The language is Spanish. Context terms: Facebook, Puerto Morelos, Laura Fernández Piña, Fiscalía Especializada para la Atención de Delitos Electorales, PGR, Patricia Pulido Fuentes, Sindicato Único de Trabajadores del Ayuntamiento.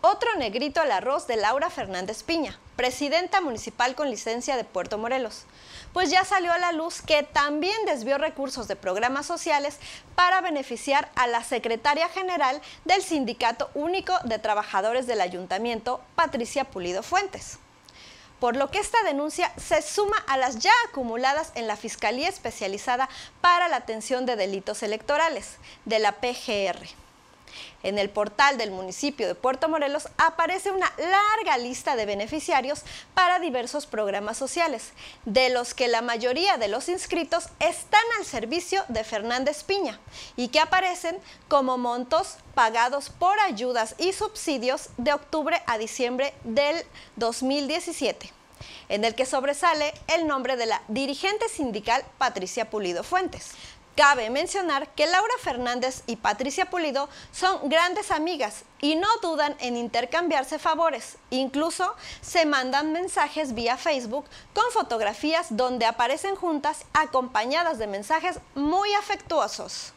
Otro negrito al arroz de Laura Fernández Piña, presidenta municipal con licencia de Puerto Morelos, pues ya salió a la luz que también desvió recursos de programas sociales para beneficiar a la secretaria general del Sindicato Único de Trabajadores del Ayuntamiento, Patricia Pulido Fuentes. Por lo que esta denuncia se suma a las ya acumuladas en la Fiscalía Especializada para la Atención de Delitos Electorales, de la PGR. En el portal del municipio de Puerto Morelos aparece una larga lista de beneficiarios para diversos programas sociales, de los que la mayoría de los inscritos están al servicio de Fernández Piña y que aparecen como montos pagados por ayudas y subsidios de octubre a diciembre del 2017, en el que sobresale el nombre de la dirigente sindical Patricia Pulido Fuentes. Cabe mencionar que Laura Fernández y Patricia Pulido son grandes amigas y no dudan en intercambiarse favores. Incluso se mandan mensajes vía Facebook con fotografías donde aparecen juntas acompañadas de mensajes muy afectuosos.